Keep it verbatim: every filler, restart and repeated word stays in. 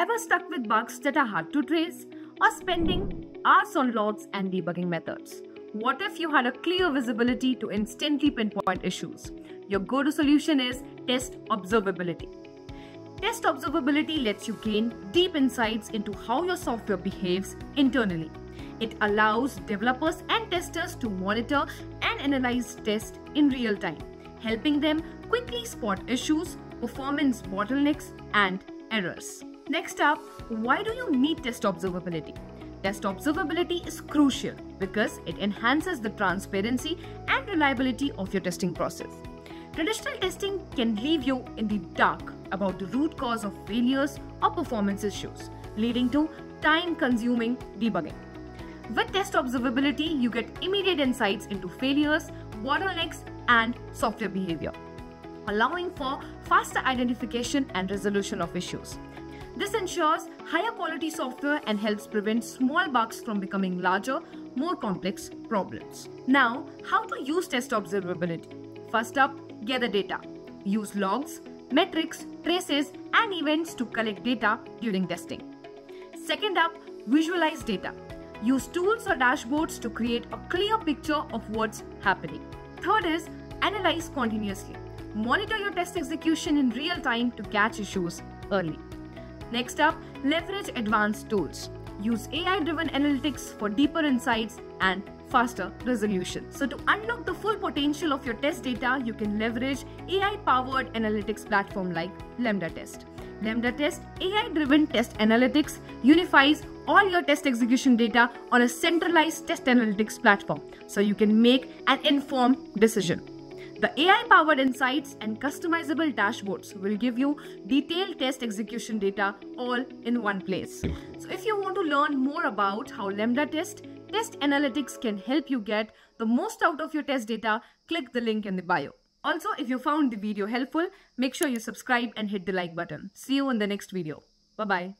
ever stuck with bugs that are hard to trace or spending hours on logs and debugging methods? What if you had a clear visibility to instantly pinpoint issues? Your go-to solution is test observability. Test observability lets you gain deep insights into how your software behaves internally. It allows developers and testers to monitor and analyze tests in real time, helping them quickly spot issues, performance bottlenecks, and errors. Next up, why do you need test observability? Test observability is crucial because it enhances the transparency and reliability of your testing process. Traditional testing can leave you in the dark about the root cause of failures or performance issues, leading to time-consuming debugging. With test observability, you get immediate insights into failures, bottlenecks, and software behavior, allowing for faster identification and resolution of issues. This ensures higher quality software and helps prevent small bugs from becoming larger, more complex problems. Now, how to use test observability? First up, gather data. Use logs, metrics, traces, and events to collect data during testing. Second up, visualize data. Use tools or dashboards to create a clear picture of what's happening. Third is, analyze continuously. Monitor your test execution in real time to catch issues early. Next up, leverage advanced tools. Use A I-driven analytics for deeper insights and faster resolution. So to unlock the full potential of your test data, you can leverage A I-powered analytics platform like LambdaTest. LambdaTest A I-driven test analytics unifies all your test execution data on a centralized test analytics platform, so you can make an informed decision. The A I-powered insights and customizable dashboards will give you detailed test execution data all in one place. So if you want to learn more about how LambdaTest test analytics can help you get the most out of your test data, click the link in the bio. Also, if you found the video helpful, make sure you subscribe and hit the like button. See you in the next video. Bye-bye.